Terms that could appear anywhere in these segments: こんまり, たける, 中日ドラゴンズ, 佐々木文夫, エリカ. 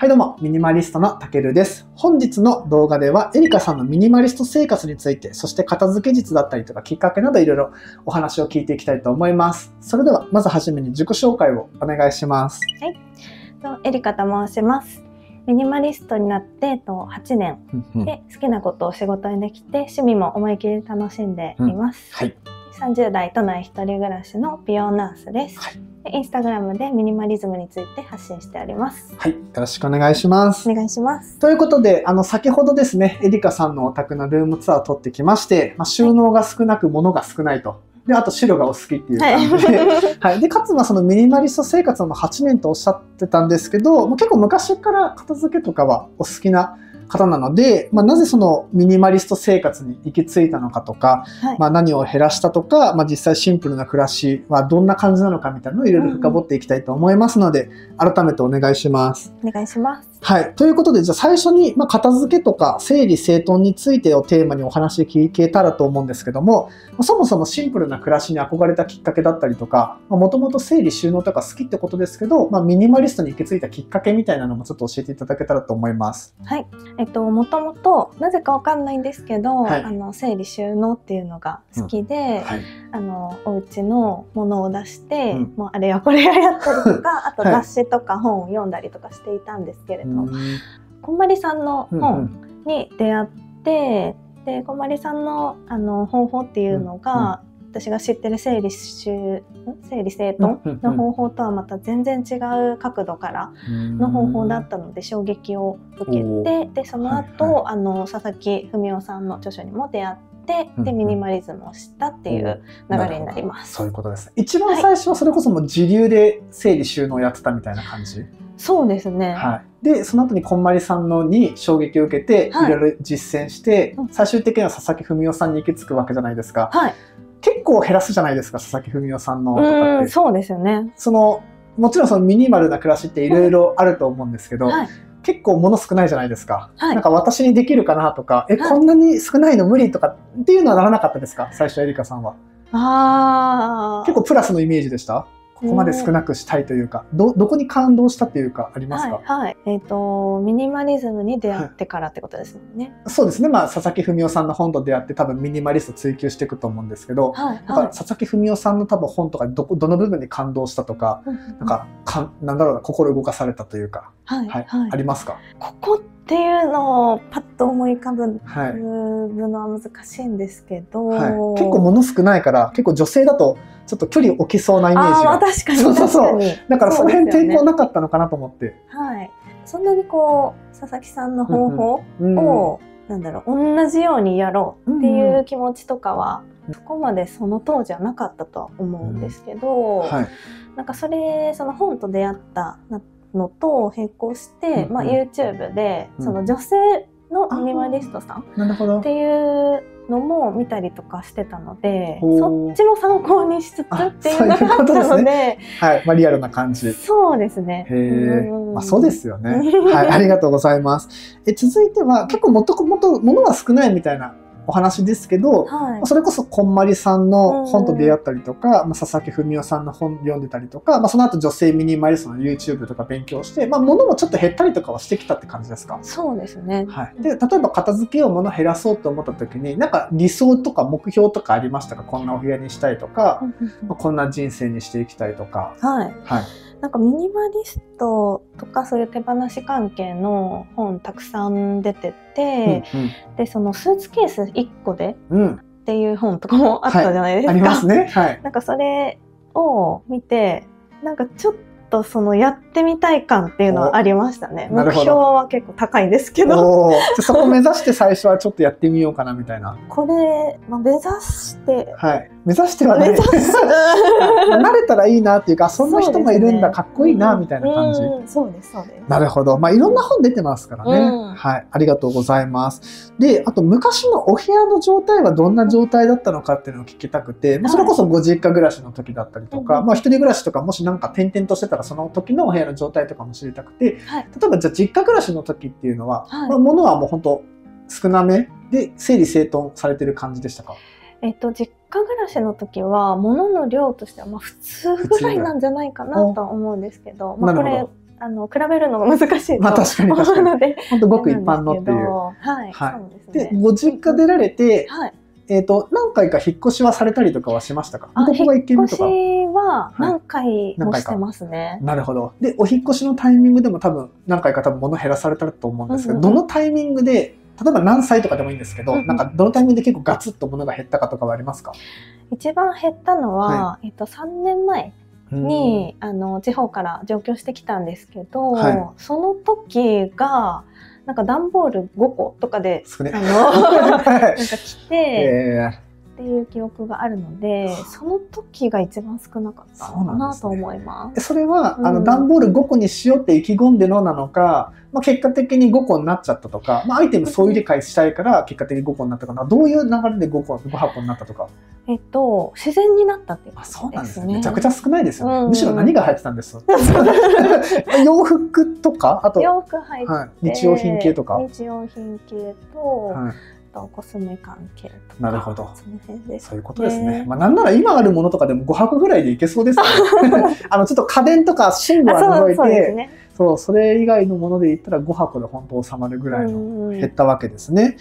はいどうも、ミニマリストのたけるです。本日の動画では、エリカさんのミニマリスト生活について、そして片付け術だったりとかきっかけなどいろいろお話を聞いていきたいと思います。それでは、まずはじめに自己紹介をお願いします。はい、エリカと申します。ミニマリストになって8年で、好きなことを仕事にできて、趣味も思い切り楽しんでいます。はい。30代都内一人暮らしの美容ナースです。はい、インスタグラムでミニマリズムについて発信しております。はい、よろしくお願いします。お願いします。ということで、先ほどですね、エリカさんのお宅のルームツアーを撮ってきまして、収納が少なく物が少ないと。で、あと資料がお好きっていう感じで。はい。で、かつ、そのミニマリスト生活の8年とおっしゃってたんですけど、結構昔から片付けとかはお好きな方なので、なぜそのミニマリスト生活に行き着いたのかとか、何を減らしたとか、実際シンプルな暮らしはどんな感じなのかみたいなのをいろいろ深掘っていきたいと思いますので、改めてお願いします。お願いします。はい。ということで、じゃあ最初に、片付けとか整理整頓についてをテーマにお話聞けたらと思うんですけども、そもそもシンプルな暮らしに憧れたきっかけだったりとか、もともと整理収納とか好きってことですけど、ミニマリストに行き着いたきっかけみたいなのもちょっと教えていただけたらと思います。はい。もともとなぜかわかんないんですけど、はい、整理収納っていうのが好きで、うんはい、お家のものを出して、うん、もうあれやこれややったりとかあと雑誌とか本を読んだりとかしていたんですけれど、はい、こんまりさんの本に出会って、うんうん、でこんまりさんの方法っていうのが、うんうん、私が知ってる整理整頓の方法とはまた全然違う角度からの方法だったので衝撃を受けて、でその後、はいはい、佐々木文夫さんの著書にも出会って。でミニマリズムを知ったっていう流れになります。そういうことです。一番最初はそれこそもう自流で整理収納をやってたみたいな感じ。そうですね。はい。でその後にこんまりさんのに衝撃を受けて、はい、いろいろ実践して、うん、最終的には佐々木文夫さんに行き着くわけじゃないですか。はい。結構減らすじゃないですか佐々木文夫さんのとかって。そうですよね。もちろんそのミニマルな暮らしっていろいろあると思うんですけど。はい結構物少ないじゃないですか。はい、なんか私にできるかなとか、こんなに少ないの無理とかっていうのはならなかったですか？最初エリカさんは。結構プラスのイメージでした。ここまで少なくしたいというか、どこに感動したというかありますか？はい、ミニマリズムに出会ってからってことですもんね。はい、そうですね。佐々木文夫さんの本と出会って多分ミニマリスト追求していくと思うんですけど、はいはい、なんか佐々木文夫さんの多分本とかどの部分に感動したとか、なんだろうな心動かされたというか、ありますか？ここっていうのをパッと思い浮かぶのは難しいんですけど、はい、結構物少ないから結構女性だとちょっと距離置きそうなイメージが確かにだからその辺抵抗なかったのかなと思って、はい、そんなに佐々木さんの方法を同じようにやろうっていう気持ちとかは、そこまでその当時はなかったとは思うんですけど、なんかその本と出会ったのと並行して、YouTube でその女性のミニマリストさんっていうのも見たりとかしてたので、そっちも参考にしつつっていうのがあったので、リアルな感じ。そうですね。そうですよね。はい、ありがとうございます。続いては結構もともと物が少ないみたいなお話ですけど、それこそこんまりさんの本と出会ったりとか、佐々木文夫さんの本読んでたりとか、その後女性ミニマリストの YouTube とか勉強して、物もちょっと減ったりとかはしてきたって感じですか？そうですね。はい。で、例えば片付けを減らそうと思った時に、なんか理想とか目標とかありましたか？こんなお部屋にしたいとか、こんな人生にしていきたいとか。はい。はい。なんかミニマリストとかそういう手放し関係の本たくさん出てて、でそのスーツケース1個でっていう本とかもあったじゃないですか。ありますね。はい。なんかそれを見てなんかちょっとやってみたい感っていうのはありましたね。目標は結構高いんですけど。そこ目指して最初はちょっとやってみようかなみたいな。これ目指して。はい。目指してはね、慣れたらいいなっていうか、そんな人もいるんだ、かっこいいなみたいな感じ。そうです、そうです。なるほど。いろんな本出てますからね。はい、ありがとうございます。で、あと昔のお部屋の状態はどんな状態だったのかっていうのを聞きたくて、それこそご実家暮らしの時だったりとか、一人暮らしとかもしなんか転々としてたらその時のお部屋の状態とかも知りたくて、例えばじゃあ実家暮らしの時っていうのは、物はもう本当少なめで整理整頓されてる感じでしたか？実家暮らしの時は物の量としては普通ぐらいなんじゃないかなとは思うんですけど、これ比べるのが難しいと思うので、本当ごく一般のっていう。はい。でご実家出られて、何回か引っ越しはされたりとかはしましたか？ここが一軒目とか。引っ越しは何回もしてますね。なるほど。でお引っ越しのタイミングでも多分何回か物減らされたと思うんですけど、どのタイミングで、例えば何歳とかでもいいんですけど、どのタイミングで結構ガツッと物が減ったかとかはありますか？一番減ったのは、3年前に地方から上京してきたんですけど、その時がなんか段ボール5個とかでなんか来てっていう記憶があるので、その時が一番少なかったかなと思います。それは段ボール5個にしようって意気込んでのなのか、結果的に5個になっちゃったとか、アイテムそういう理解したいから結果的に5個になったかな、どういう流れで5箱になったとか。自然になったっていうことですね。そうなんですね。めちゃくちゃ少ないですよね。むしろ何が入ってたんです？洋服とか、あと洋服入って日用品系とか。日用品系と。コスメ関係とか。なるほど。そういうことですね。なんなら今あるものとかでも5箱ぐらいでいけそうですね。ちょっと家電とか寝具は除いて、それ以外のもので言ったら5箱で本当収まるぐらいの減ったわけですね。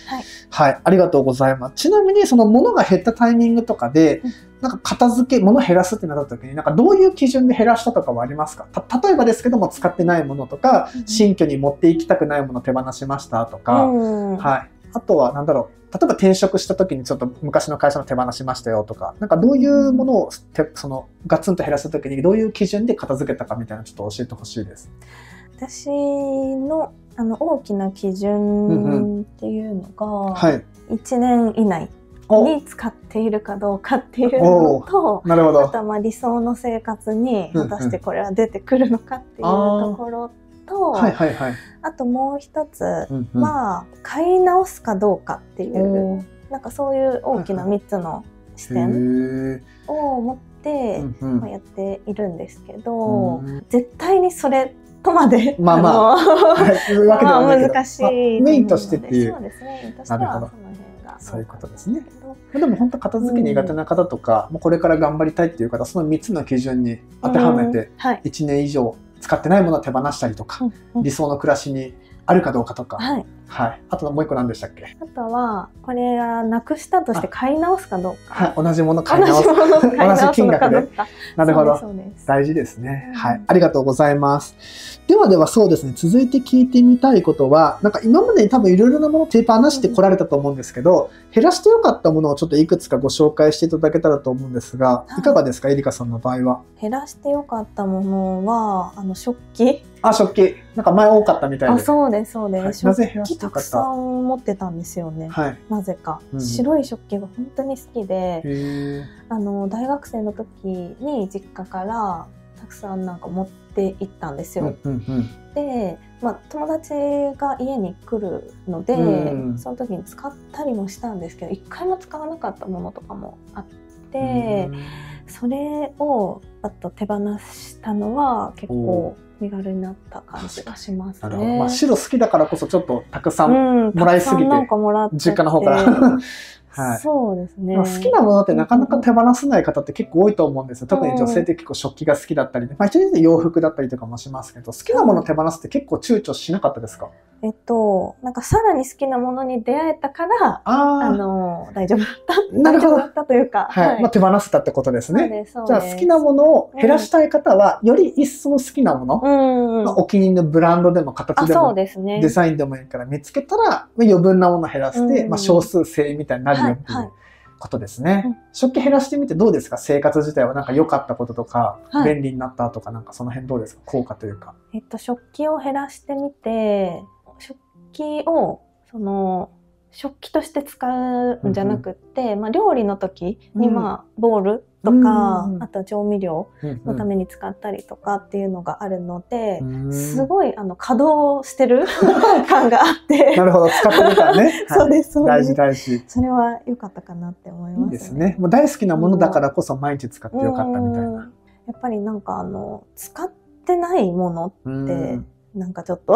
はい、ありがとうございます。ちなみにその物が減ったタイミングとかで、なんか片付け、物減らすってなった時に、なんかどういう基準で減らしたとかはありますか？例えばですけども、使ってないものとか、新居に持っていきたくないもの手放しましたとか、はい。あとは何だろう、例えば転職した時にちょっと昔の会社の手放しましたよとか、なんかどういうものをそのガツンと減らした時にどういう基準で片付けたかみたいなのちょっと教えてほしいです。私の大きな基準っていうのが、1年以内に使っているかどうかっていうのと、あとは理想の生活に果たしてこれは出てくるのかっていうところと。あともう一つは買い直すかどうかっていう、なんかそういう大きな3つの視点を持ってやっているんですけど、絶対にそれとまで難しい。メインとしてっていう。そうですね。メインとしてはその辺がそういうことですね。でも本当片付け苦手な方とか、これから頑張りたいっていう方、その3つの基準に当てはめて1年以上。使ってないものを手放したりとか、理想の暮らしにあるかどうかとか、あともう一個何でしたっけ？あとはこれがなくしたとして買い直すかどうか、同じもの買い直す、同じ金額で。なるほど、大事ですね。はい、ありがとうございます。ではそうですね。続いて聞いてみたいことは、なんか今までに多分いろいろなものを手放してこられたと思うんですけど、減らしてよかったものをちょっといくつかご紹介していただけたらと思うんですが、いかがですか、エリカさんの場合は？減らしてよかったものは食器。食器なんか前多かったみたいで。そうです。食器たくさん持ってたんですよね。なぜか白い食器が本当に好きで、大学生の時に実家からたくさんなんか持って行ったんですよ。で、友達が家に来るので、その時に使ったりもしたんですけど、一回も使わなかったものとかもあって、それをあと手放したのは結構。身軽になった感じがしますね。白好きだからこそちょっとたくさんもらいすぎて、実家の方から。そうですね。好きなものってなかなか手放せない方って結構多いと思うんですよ。特に女性って結構食器が好きだったり、一人で洋服だったりとかもしますけど、好きなもの手放すって結構躊躇しなかったですか？なんかさらに好きなものに出会えたから、大丈夫だった。なるほど。大丈夫だったというか。手放せたってことですね。じゃあ好きなものを減らしたい方は、より一層好きなもの、お気に入りのブランドでも形でも、デザインでもいいから見つけたら、余分なものを減らして、少数制みたいになるよっていうことですね。食器減らしてみてどうですか？生活自体はなんか良かったこととか、便利になったとか、なんかその辺どうですか？効果というか。食器を減らしてみて、食器を食器として使うんじゃなくって、料理の時にボウルとか、あと調味料のために使ったりとかっていうのがあるので、すごい稼働してる感があって。なるほど、使ってるからね。そうです、そうです。大事。それは良かったかなって思いますね。いいですね。もう大好きなものだからこそ毎日使って良かったみたいな。やっぱりなんか使ってないものって。なんかちょっと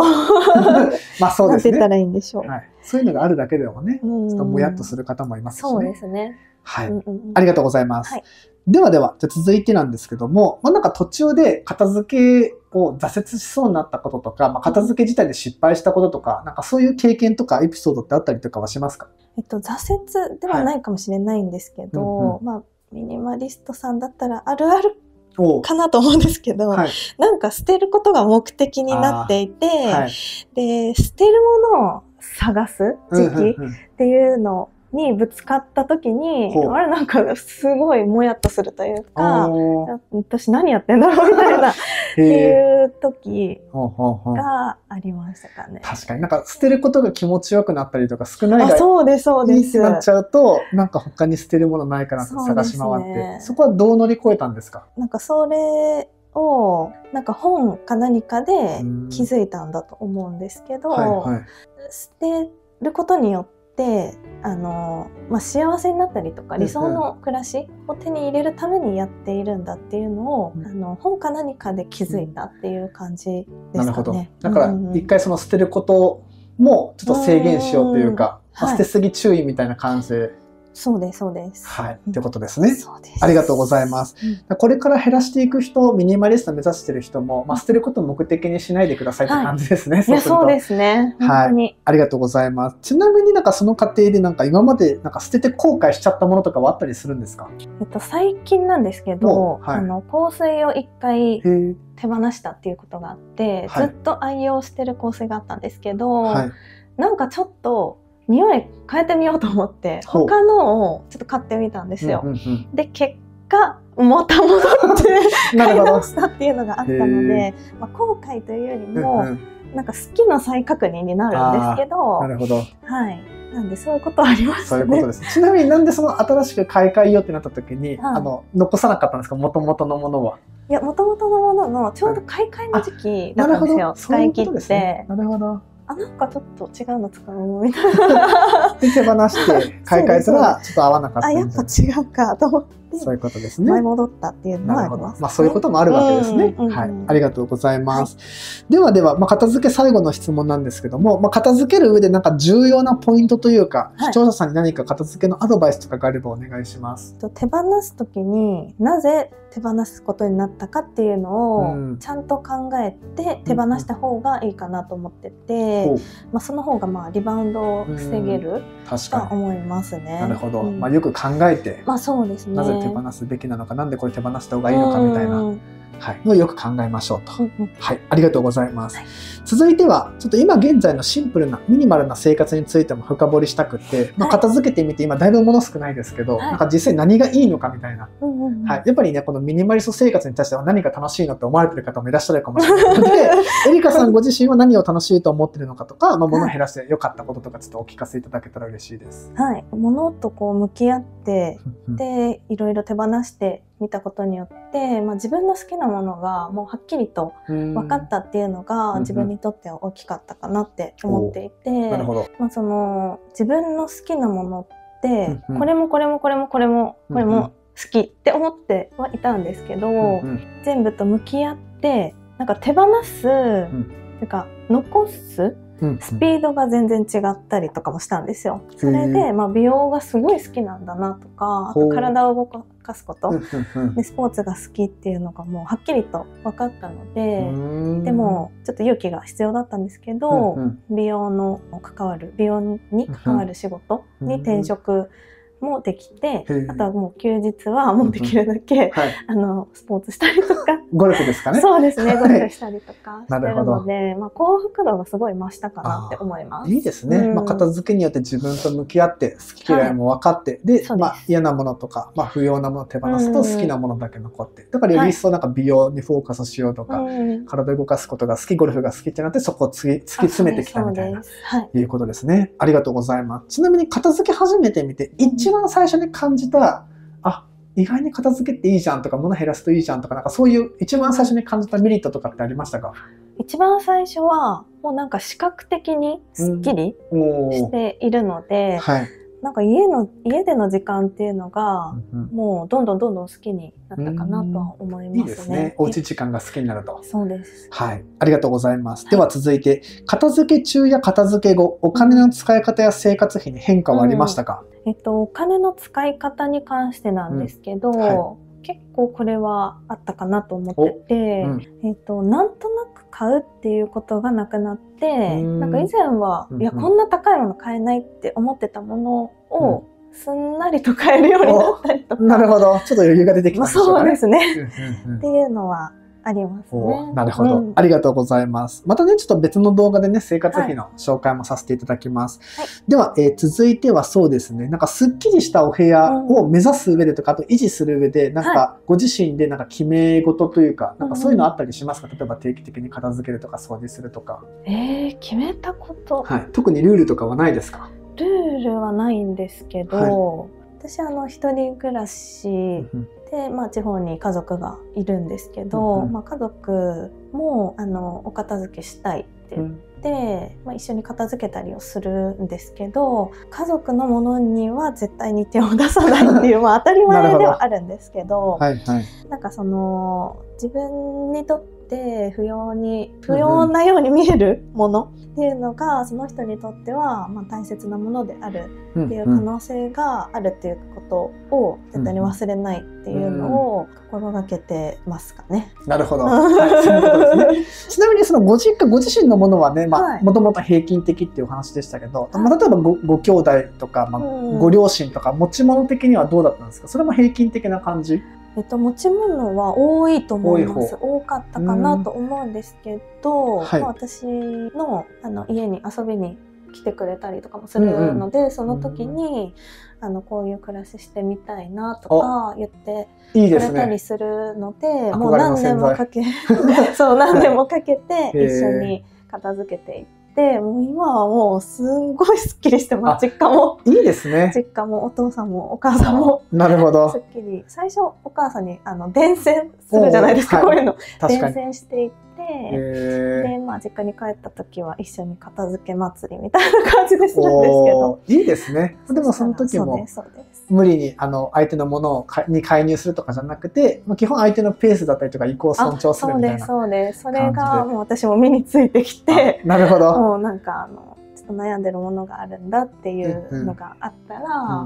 そうですね。なんて言ったらいいんでしょう。そういうのがあるだけでもね、ちょっともやっとする方もいますしね。そうですね。はい、ありがとうございます。では続いてなんですけども、なんか途中で片付けこう挫折しそうになったこととか、まあ、片付け自体で失敗したこととか、なんかそういう経験とかエピソードってあったりとかはしますか？挫折ではないかもしれないんですけど、まあミニマリストさんだったらあるあるかなと思うんですけど、はい、なんか捨てることが目的になっていて、はい、で捨てるものを探す時期っていうのにぶつかった時に、あれなんかすごいもやっとするというか、私何やってんだろうみたいなっていう時がありましたかね。確かになんか捨てることが気持ちよくなったりとか、少ないがいいってなっちゃうと、なんか他に捨てるものないかなって探し回って、そこはどう乗り越えたんですか？なんかそれをなんか本か何かで気づいたんだと思うんですけど、捨てることによってでまあ、幸せになったりとか理想の暮らしを手に入れるためにやっているんだっていうのを、本か何かで気づいたっていう感じですかね。なるほど。だから一回その捨てることもちょっと制限しようというか、捨てすぎ注意みたいな感じで。そうです、そうです。はい、ということですね。ありがとうございます。これから減らしていく人、ミニマリスト目指してる人も、まあ、捨てることを目的にしないでくださいって感じですね。そうですね。はい。ありがとうございます。ちなみになんかその過程でなんか今までなんか捨てて後悔しちゃったものとかはあったりするんですか？最近なんですけど、香水を一回手放したっていうことがあって、ずっと愛用してる香水があったんですけど、なんかちょっと匂い変えてみようと思って他のをちょっと買ってみたんですよ。で結果また戻って買い直したっていうのがあったので、まあ、後悔というよりもなんか好きの再確認になるんですけど、なるほど。はい。なんでそういうことはありますね。そういうことです。ちなみになんでその新しく買い替えようってなった時に、残さなかったんですか？元々のものは。いや、元々のもののちょうど買い替えの時期だったんですよ。使い切って。なるほど。なんかちょっと違うの使うみたいなで手放して買い替えたらちょっと合わなかったみたいな、やっぱ違うかと思ってそういうことですね。前戻ったっていうのはありますね。まあそういうこともあるわけですね。はい、ありがとうございます。はい、ではでは、まあ、片付け最後の質問なんですけども、まあ、片付ける上でなんか重要なポイントというか、視聴者さんに何か片付けのアドバイスとかがあればお願いします。手放す時になぜ手放すことになったかっていうのをちゃんと考えて手放した方がいいかなと思ってて、まあその方がまあリバウンドを防げるとは思いますね。なるほど。まあよく考えて、まあそうですね。なぜ手放すべきなのか、なんでこれ手放した方がいいのかみたいな。はい、のよく考えましょうと。はい、ありがとうございます。はい、続いてはちょっと今現在のシンプルなミニマルな生活についても深掘りしたくて、はい、まあ片付けてみて今だいぶ物少ないですけど、はい、なんか実際何がいいのかみたいな、はい、やっぱりねこのミニマリスト生活に対しては何が楽しいのって思われてる方もいらっしゃるかもしれないのでエリカさんご自身は何を楽しいと思ってるのかとか、まあ、物を減らして良かったこととかちょっとお聞かせいただけたら嬉しいです。はい、物とこう向き合ってでいろいろ手放して見たことによって、まあ、自分の好きなものがもうはっきりと分かったっていうのが自分にとっては大きかったかなって思っていて、まあその自分の好きなものってこれもこれもこれもこれもこれも好きって思ってはいたんですけど、全部と向き合ってなんか手放すっていうか残すスピードが全然違ったりとかもしたんですよ。それで、まあ、美容がすごい好きなんだなとか、あと体を動かすことでスポーツが好きっていうのがもうはっきりと分かったので、でもちょっと勇気が必要だったんですけど、美容に関わる仕事に転職もできて、あとはもう休日はもうできるだけスポーツしたりとか、ゴルフですかね。そうですね、ゴルフしたりとかしてるので、まあ幸福度がすごい増したかなって思います。いいですね。まあ片付けによって自分と向き合って好き嫌いも分かって、でまあ嫌なものとかまあ不要なものを手放すと好きなものだけ残って、だからより一層なんか美容にフォーカスしようとか、体を動かすことが好き、ゴルフが好きってなってそこを突き詰めてきたみたいないうことですね。ありがとうございます。ちなみに片付け始めてみて一番最初に感じた、あ、意外に片付けていいじゃんとか、物減らすといいじゃんとか、なんかそういう一番最初に感じたメリットとかってありましたか？一番最初はもうなんか視覚的にすっきりしているので、なんか家での時間っていうのがもうどんどん好きになったかなとは思いますね。いいですね。おうち時間が好きになると。そうです。はい、ありがとうございます。では続いて、片付け中や片付け後、お金の使い方や生活費に変化はありましたか？お金の使い方に関してなんですけど、結構これはあったかなと思ってて、うん、なんとなく買うっていうことがなくなって、なんか以前は、いや、こんな高いもの買えないって思ってたものを、すんなりと買えるようになったりとか。なるほど。ちょっと余裕が出てきましたね。そうですね。っていうのはありますね。なるほど、うん。ありがとうございます。またね、ちょっと別の動画でね、生活費の紹介もさせていただきます。はい、では、続いてはそうですね、なんかすっきりしたお部屋を目指す上でとか、あと維持する上で、なんかご自身でなんか決め事というか、なんかそういうのあったりしますか？例えば定期的に片付けるとか、掃除するとか。決めたこと。はい。特にルールとかはないですか？ルールはないんですけど、私一人暮らしで、まあ、地方に家族がいるんですけど、まあ、家族もお片付けしたいって言って、まあ、一緒に片付けたりをするんですけど、家族のものには絶対に手を出さないっていう、まあ、当たり前ではあるんですけど、なんかその自分にとって不要なように見えるものっていうのが、その人にとってはまあ大切なものであるっていう可能性があるっていうことを絶対に忘れないっていうのを心がけてますかね。なるほど、はい、そういうことですね。ちなみにそのご実家ご自身のものはね、もともと平均的っていうお話でしたけど、まあ、例えばご兄弟とか、まあ、ご両親とか持ち物的にはどうだったんですか？それも平均的な感じ？持ち物は多いと思います。多かったかなと思うんですけど、私の、家に遊びに来てくれたりとかもするので、その時にこういう暮らししてみたいなとか言ってくれたりするので、もう何年もかけそう何年もかけて一緒に片付けていって。でもう今はもうすんごいすっきりしてます。実家もいいですね。実家もお父さんもお母さんもなるほどすっきり。最初お母さんに伝染するじゃないですか、こういうの伝染していって、で、まあ、実家に帰った時は一緒に片付け祭りみたいな感じでするんですけど、いいですね。でもその時も無理に相手のものに介入するとかじゃなくて、基本相手のペースだったりとか意向を尊重するみたいな。そうです、そうです。それがもう私も身についてきて、なるほど、もうなんかちょっと悩んでるものがあるんだっていうのがあったら、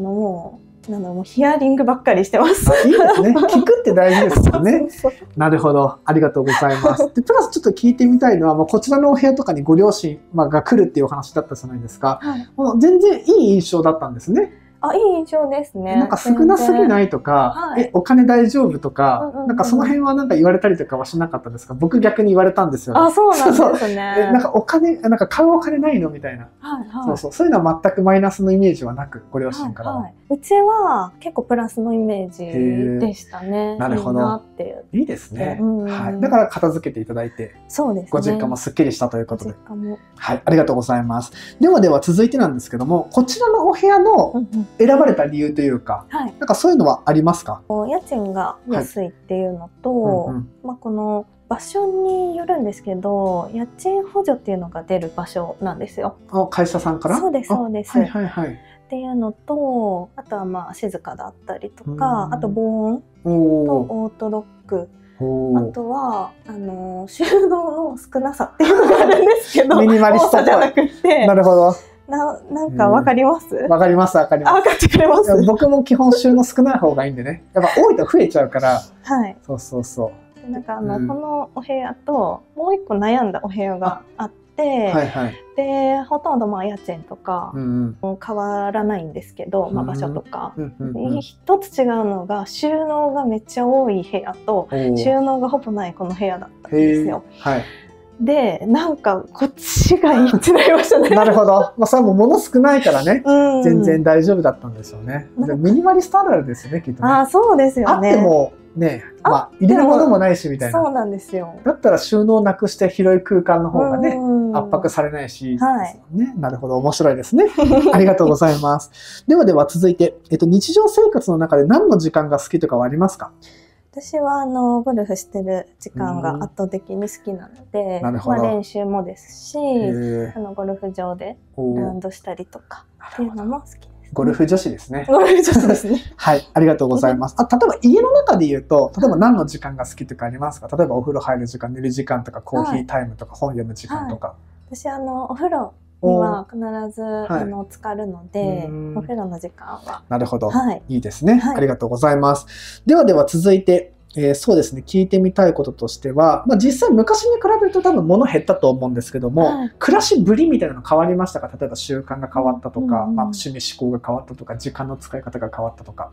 もうもうヒアリングばっかりしてます。いいですね。聞くって大事ですよね。なるほど。ありがとうございます。で、プラスちょっと聞いてみたいのは、まあ、こちらのお部屋とかにご両親が来るっていうお話だったじゃないですか。もう全然いい印象だったんですね。あ、いい印象ですね。なんか少なすぎないとか、お金大丈夫とか、なんかその辺はなんか言われたりとかはしなかったですか？僕逆に言われたんですよね。あ、そうなんですね。なんかお金、なんか買うお金ないのみたいな。そういうのは全くマイナスのイメージはなく、ご両親からは。うちは結構プラスのイメージでしたね。なるほど。いいですね。はい。だから片付けていただいて、そうですね。ご実家もすっきりしたということで。はい、ありがとうございます。では続いてなんですけども、こちらのお部屋の選ばれた理由というか、なんかそういうのはありますか？家賃が安いっていうのと、まあこの場所によるんですけど、家賃補助っていうのが出る場所なんですよ。会社さんから？そうです、そうです。はいはいはい。っていうのと、あとはまあ静かだったりとか、あと防音とオートロック。あとは収納の少なさっていうのがあるんですけど、ミニマリストじゃなくて、なるほど。なんかわかります？わかります、わかります。わかってくれます？僕も基本収納少ない方がいいんでね。やっぱ多いと増えちゃうから。はい。そうそうそう。なんかこのお部屋ともう一個悩んだお部屋があって、でほとんどまあ家賃とかも変わらないんですけど、まあ場所とか。一つ違うのが収納がめっちゃ多い部屋と収納がほぼないこの部屋だったんですよ。はい。で、なんかこっちがいいってなりましたね。なるほど。まあそれも物少ないからね、全然大丈夫だったんですよね。ミニマリストあるあるですね、きっとね。ああ、そうですよね。あってもね、まあ入れるものもないしみたいな。そうなんですよ。だったら収納なくして広い空間の方がね、圧迫されないし。ね、なるほど、面白いですね。ありがとうございます。では続いて、日常生活の中で何の時間が好きとかはありますか？私はゴルフしてる時間が圧倒的に好きなので、まあ練習もですし、ゴルフ場でラウンドしたりとかっていうのも好きですね。ゴルフ女子ですね。ゴルフ女子ですね。はい、ありがとうございます。例えば家の中で言うと、例えば何の時間が好きとかありますか？例えばお風呂入る時間、寝る時間とか、コーヒータイムとか、本読む時間とか。私お風呂には必ず浸かるので、お風呂の時間は。なるほど、はい、いいですね、はい、ありがとうございます。ではでは続いて、そうですね、聞いてみたいこととしては、まあ、実際昔に比べると多分物減ったと思うんですけども、はい、暮らしぶりみたいなの変わりましたか？例えば習慣が変わったとか、まあ、趣味思考が変わったとか、時間の使い方が変わったとか。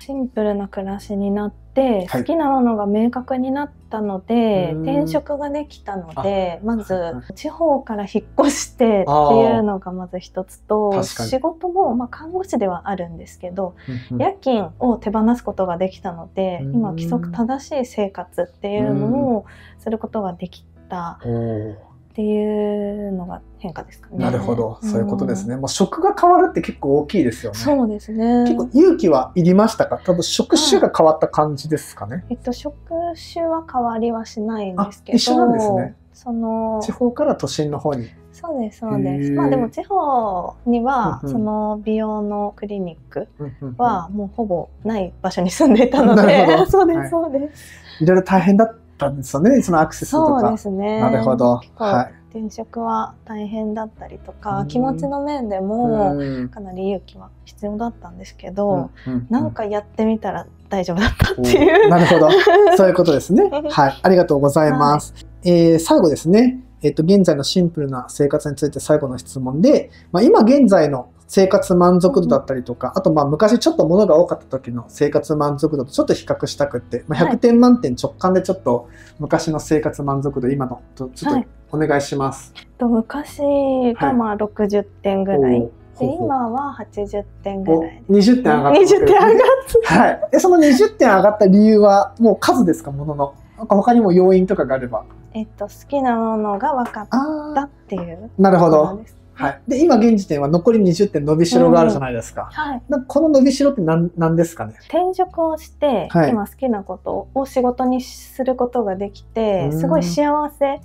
シンプルな暮らしになって、はい、好きなものが明確になったので、転職ができたので、まず、地方から引っ越してっていうのがまず一つと、仕事も、まあ、看護師ではあるんですけど、夜勤を手放すことができたので、今規則正しい生活っていうのをすることができたっていうのが変化ですかね。なるほど、そういうことですね。もう職が変わるって結構大きいですよね。そうですね。結構勇気はいりましたか？多分職種が変わった感じですかね。職種は変わりはしないんですけど、一緒なんですね。その地方から都心の方に。そうですそうです。まあでも地方にはその美容のクリニックはもうほぼない場所に住んでいたので、そうですそうです。いろいろ大変だったんですよね。そのアクセスとか。そうですね。なるほど。はい。転職は大変だったりとか、気持ちの面でもかなり勇気は必要だったんですけど、なんかやってみたら大丈夫だったっていう。なるほど。そういうことですね。はい。ありがとうございます。最後ですね。現在のシンプルな生活について最後の質問で、まあ、今現在の生活満足度だったりとか、あとまあ昔ちょっと物が多かった時の生活満足度とちょっと比較したくって、まあ、100点満点直感でちょっと昔の生活満足度、今のとちょっとお願いします。昔がまあ60点ぐらい。はいで今は80点ぐらいです。20点上がった。20点上がった。はい。その20点上がった理由はもう数ですか？ものの。なんか他にも要因とかがあれば。好きなものが分かったっていう。なるほど。はい。で今現時点は残り20点伸びしろがあるじゃないですか。はい。この伸びしろってなんですかね。転職をして今好きなことを仕事にすることができて、すごい幸せ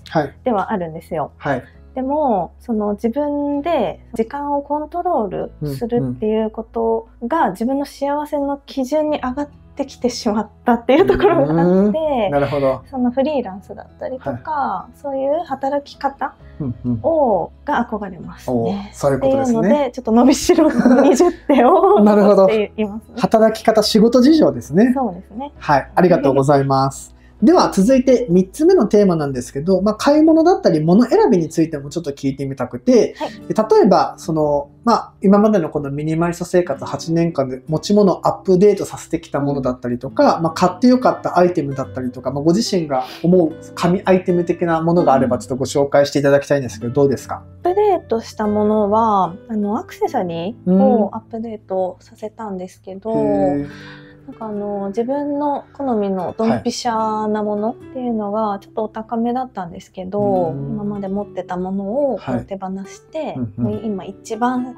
ではあるんですよ。はい。でもその自分で時間をコントロールするっていうことが自分の幸せの基準に上がってきてしまったっていうところがあって、なるほど。そのフリーランスだったりとか、はい、そういう働き方をが憧れますね。そういうことですね。っていうのでちょっと伸びしろの20点をなるほど。働き方仕事事情ですね。そうですね。はい、ありがとうございます。では続いて3つ目のテーマなんですけど、まあ、買い物だったり物選びについてもちょっと聞いてみたくて、はい、例えばその、まあ、今までのこのミニマリスト生活8年間で持ち物をアップデートさせてきたものだったりとか、まあ、買ってよかったアイテムだったりとか、まあ、ご自身が思う神アイテム的なものがあればちょっとご紹介していただきたいんですけど、どうですか？アップデートしたものはアクセサリーをアップデートさせたんですけど、なんか自分の好みのドンピシャなものっていうのがちょっとお高めだったんですけど、今まで持ってたものを手放して、今一番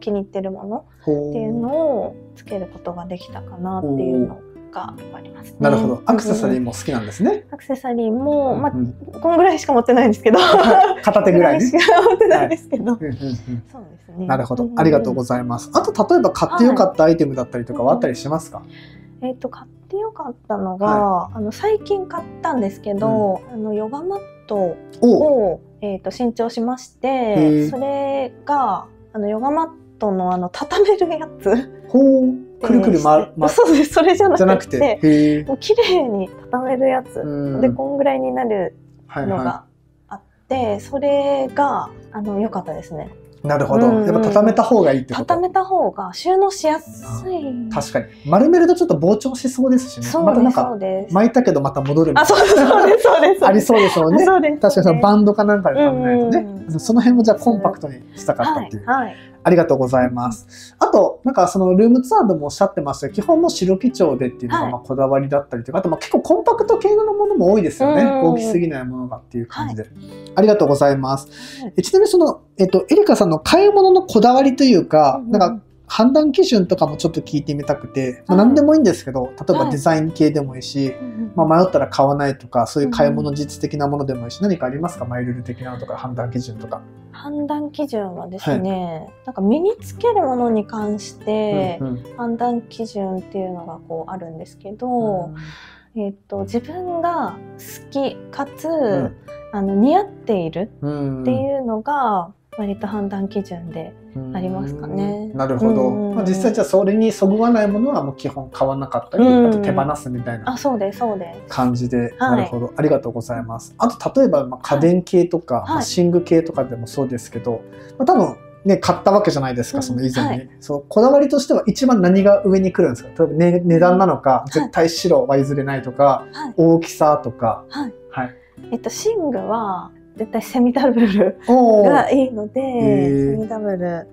気に入ってるものっていうのをつけることができたかなっていうのがありますね。なるほど。アクセサリーも好きなんですね。アクセサリーも、まあ、このぐらいしか持ってないんですけど、片手ぐらいしか持ってないんですけど。そうですね。なるほど。ありがとうございます。あと例えば買ってよかったアイテムだったりとかはあったりしますか？買ってよかったのが、最近買ったんですけど、ヨガマットを新調しまして、それがヨガマットの畳めるやつ。ほう。くるくるそうです。それじゃなくて、もう綺麗に畳めるやつでこんぐらいになるのがあって、それが良かったですね。なるほど。やっぱ畳めた方がいいってこと。畳めた方が収納しやすい。確かに。丸めるとちょっと膨張しそうですしね。またなんか巻いたけどまた戻るみたいな。あ、そうですそうですそうです。ありそうですよね。確かにバンドかなんかで畳めないとね。その辺もじゃあコンパクトにしたかったっていう。ありがとうございます。あと、なんかそのルームツアーでもおっしゃってましたけど、基本も白基調でっていうのがまあこだわりだったりとか、あとまあ結構コンパクト系のものも多いですよね。大きすぎないものがっていう感じで。ありがとうございます。ちなみにその、エリカさんの買い物のこだわりというか、なんか判断基準とかもちょっと聞いてみたくて、まあ何でもいいんですけど、例えばデザイン系でもいいし、まあ迷ったら買わないとか、そういう買い物実的なものでもいいし、何かありますか？マイルール的なのとか判断基準とか。判断基準はですね、なんか身につけるものに関して判断基準っていうのがこうあるんですけど、自分が好きかつ似合っているっていうのが割と判断基準でありますかね。なるほど、まあ、実際じゃあそれにそぐわないものはもう基本買わなかったり、あと手放すみたいな感じで。なるほど、ありがとうございます。あと例えば家電系とか、寝具系とかでもそうですけど、まあ、多分ね、買ったわけじゃないですか、その以前に。そう、こだわりとしては一番何が上に来るんですか？例えば、値段なのか、絶対白は譲れないとか、大きさとか。寝具は絶対セミダブルがいいので、セミダブル、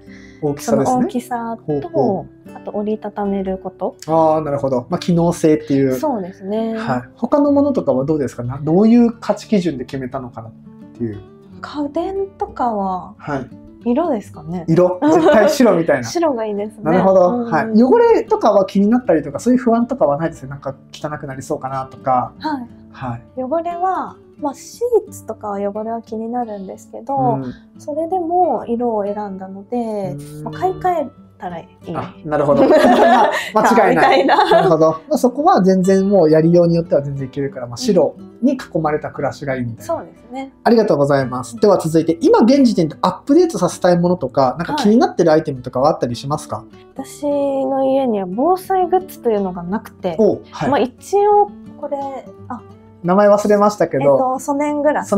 その大きさと、あと折りたためること。ああ、なるほど。まあ機能性っていう。そうですね。はい。他のものとかはどうですか？どういう価値基準で決めたのかなっていう。家電とかは。はい。色ですかね。色、絶対白みたいな。白がいいですね。なるほど、はい。汚れとかは気になったりとか、そういう不安とかはないですよ。なんか汚くなりそうかなとか。はい。はい。汚れは、まあシーツとかは汚れは気になるんですけど、それでも色を選んだので、まあ買い替えたらいい。あ、なるほど。間違いない。なるほど。まあそこは全然もうやりようによっては全然いけるから、まあ白に囲まれた暮らしがいいみたいな。そうですね。ありがとうございます。では続いて、今現時点でアップデートさせたいものとか、なんか気になってるアイテムとかはあったりしますか？私の家には防災グッズというのがなくて、まあ一応これ、名前忘れましたけど、ソネングラス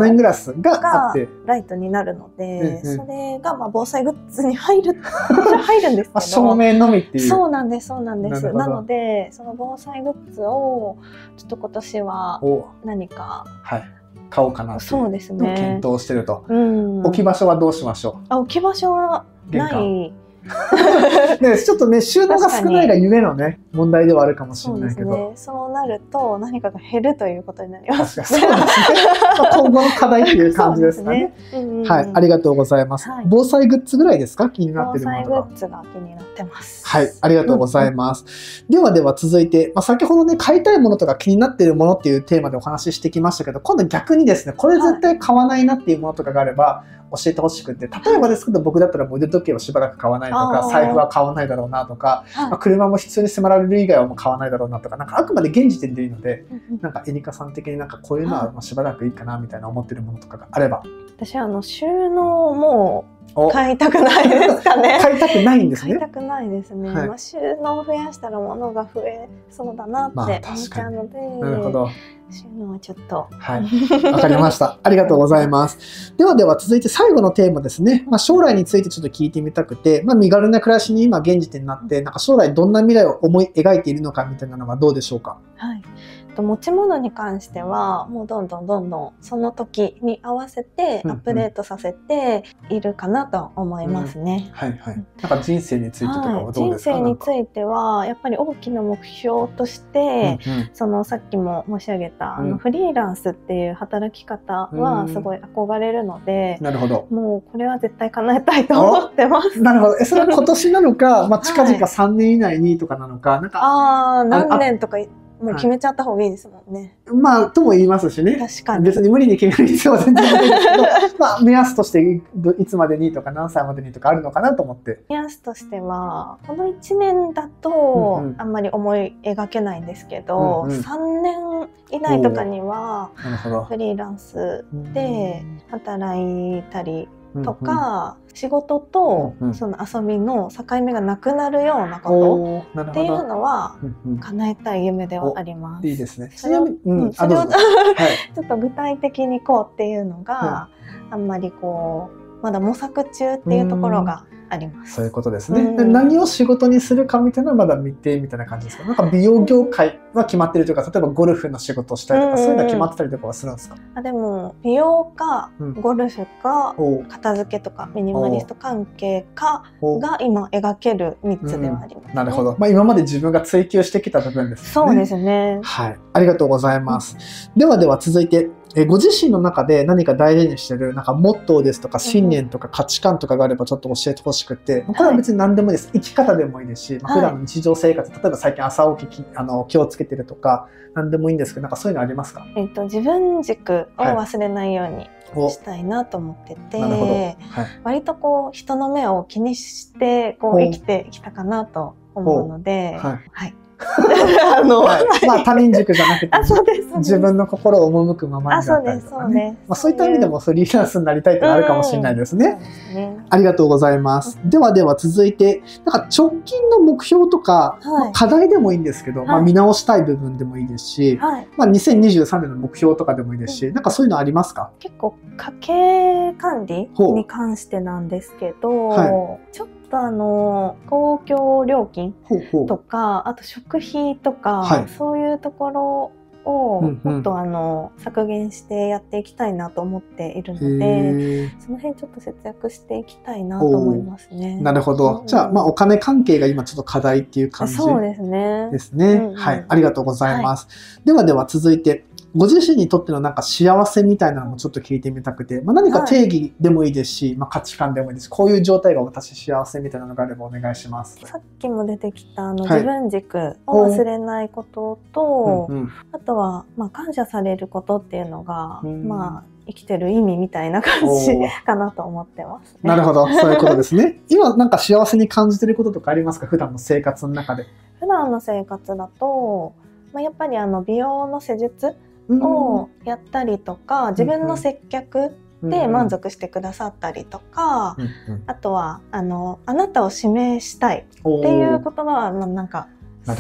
があってライトになるので、それがまあ防災グッズに入るんですけど、照明のみっていう。そうなんです、そうなんです。なので、その防災グッズをちょっと今年は何か買おうかなって検討してると。置き場所はどうしましょう？あ、置き場所はない。ちょっとね、収納が少ないがゆえのね、問題ではあるかもしれないけど、 そうなると何かが減るということになりますね。そうですね。今後の課題っていう感じですかね。はい、ありがとうございます。防災グッズぐらいですか、気になってるものとか。防災グッズが気になってます。はい、ありがとうございます。では続いて、まあ、先ほどね、買いたいものとか気になっているものっていうテーマでお話ししてきましたけど、今度逆にですね、これ絶対買わないなっていうものとかがあれば、教えてほしくて、例えばですけど、僕だったら腕時計をしばらく買わないとか、財布は買わないだろうなとか、まあ、車も必要に迫られる以外はもう買わないだろうなとか、なんかあくまで現時点でいいので、なんかエニカさん的になんかこういうのはまあしばらくいいかなみたいな思ってるものとかがあれば。私は収納も買いたくないですかね。買いたくないんですね。買いたくないですね。まあ収納を増やしたら物が増えそうだなって思っちゃうので。なるほど。収納はちょっと。はい。わかりました。ありがとうございます。では続いて最後のテーマですね。まあ将来についてちょっと聞いてみたくて、まあ身軽な暮らしに今現時点になって、なんか将来どんな未来を思い描いているのかみたいなのはどうでしょうか。はい。持ち物に関してはもうどんどんその時に合わせてアップデートさせているかなと思いますね。はいはい。なんか人生についてとかはどうですか？人生についてはやっぱり大きな目標として、そのさっきも申し上げたフリーランスっていう働き方はすごい憧れるので、なるほど。もうこれは絶対叶えたいと思ってます。なるほど。それは今年なのか、まあ近々3年以内にとかなのか、なんか何年とか。もう決めちゃった方がいいですもんね。まあとも言いますしね。確かに。別に無理に決める必要は全然ないですけど、まあ目安としていつまでにとか何歳までにとかあるのかなと思って。目安としてはこの1年だとあんまり思い描けないんですけど、3年以内とかにはフリーランスで働いたりとか、仕事とその遊びの境目がなくなるようなことっていうのは叶えたい夢ではあります。いいですね。それをちょっと具体的にこうっていうのがあんまりこうまだ模索中っていうところがあります。そういうことですね。何を仕事にするかみたいなまだ未定みたいな感じですか？なんか美容業界は決まってるというか、例えばゴルフの仕事をしたりとか、そういうのは決まってたりとかはするんですか？あ、でも美容かゴルフか片付けとかミニマリスト関係かが今描ける3つではありますね。なるほど。まあ今まで自分が追求してきた部分ですね。そうですね。はい、ありがとうございます。では続いて。ご自身の中で何か大事にしてるなんかモットーですとか信念とか価値観とかがあればちょっと教えてほしくて、これは別に何でもいいです。生き方でもいいですし、普段の日常生活、例えば最近朝起き気をつけてるとか何でもいいんですけど、なんかそういうのありますか？自分軸を忘れないようにしたいなと思ってて、割とこう人の目を気にしてこう生きてきたかなと思うので、はい。まあ他人軸じゃなくて自分の心を赴くままになったりとかね、そういった意味でもフリーランスになりたいってなるかもしれないですね。ありがとうございます。ではでは続いて、なんか直近の目標とか、課題でもいいんですけど、見直したい部分でもいいですし、2023年の目標とかでもいいですし、なんかそういうのありますか？結構家計管理に関してなんですけど、公共料金とかあと食費とかそういうところをもっと削減してやっていきたいなと思っているので、その辺ちょっと節約していきたいなと思いますね。なるほど。じゃあ、お金関係が今ちょっと課題っていう感じですね。はい、ありがとうございます。ではでは続いて、ご自身にとってのなんか幸せみたいなのもちょっと聞いてみたくて、何か定義でもいいですし、価値観でもいいですし、こういう状態が私幸せみたいなのがあればお願いします。さっきも出てきた自分軸を忘れないことと、あとは感謝されることっていうのが生きてる意味みたいな感じかなと思ってますね。なるほど、そういうことですね。今なんか幸せに感じてることとかありますか？普段の生活の中で。普段の生活だと、やっぱり美容の施術をやったりとか、自分の接客で満足してくださったりとか、あとはあなたを指名したいっていう言葉はなんか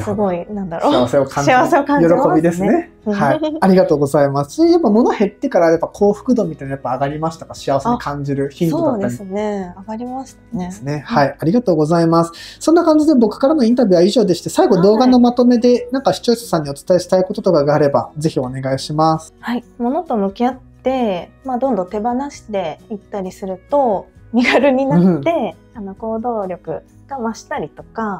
すごいなんだろう、幸せを感じますね。喜びですね。はい、ありがとうございます。やっぱ物減ってからやっぱ幸福度みたいな上がりましたか？幸せに感じる頻度だったり。そうですね。上がりましたね。ですね。はい、ありがとうございます。そんな感じで僕からのインタビューは以上でして、最後動画のまとめでなんか視聴者さんにお伝えしたいこととかがあればぜひお願いします。はい、物と向き合って、どんどん手放していったりすると身軽になって、行動力が増したりとか、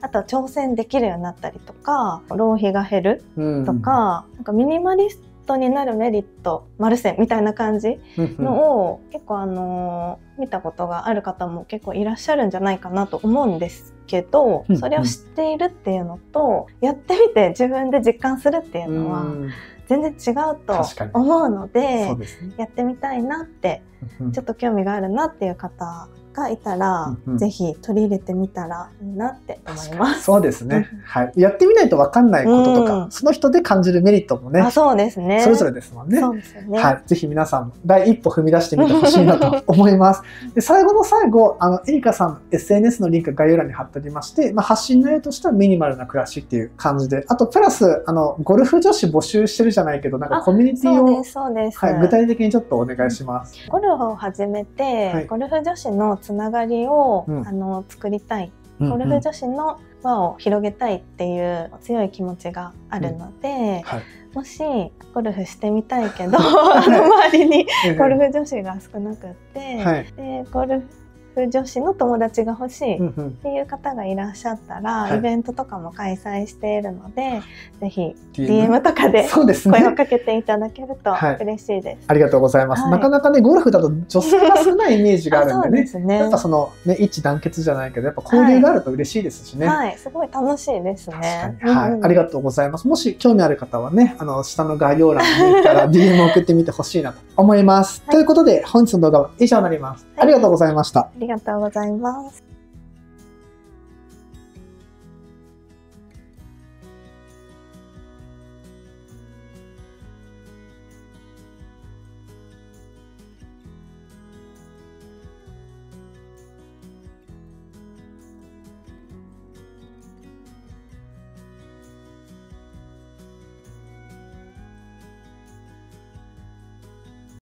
あとは挑戦できるようになったりとか、浪費が減るとか、なんかミニマリストになるメリット丸線みたいな感じのを結構見たことがある方も結構いらっしゃるんじゃないかなと思うんですけど、それを知っているっていうのとやってみて自分で実感するっていうのは全然違うと思うので、やってみたいなってちょっと興味があるなっていう方がいたら、ぜひ取り入れてみたらいいなって思います。そうですね。はい、やってみないとわかんないこととか、その人で感じるメリットもね。そうですね。それぞれですもんね。そうですね。はい、ぜひ皆さんも第一歩踏み出してみてほしいなと思います。で、最後の最後、エリカさんの SNS のリンク概要欄に貼っておりまして、発信内容としてはミニマルな暮らしっていう感じで、あとプラスゴルフ女子募集してるじゃないけど、なんかコミュニティを具体的にちょっとお願いします。ゴルフを始めて、ゴルフ女子のつながりを、作りたい、ゴルフ女子の輪を広げたいっていう強い気持ちがあるので、もしゴルフしてみたいけど周りにゴルフ女子が少なくって、でゴルフ女子の友達が欲しいっていう方がいらっしゃったら、イベントとかも開催しているので、ぜひ DM とかで声をかけていただけると嬉しいです。ありがとうございます。なかなかね、ゴルフだと女性が少ないイメージがあるんでね、やっぱそのね、一致団結じゃないけど、やっぱ交流があると嬉しいですしね。はい、すごい楽しいですね。確かに。はい、ありがとうございます。もし興味ある方はね、下の概要欄から DM を送ってみてほしいなと思います。ということで本日の動画は以上になります。ありがとうございました。ありがとうございます。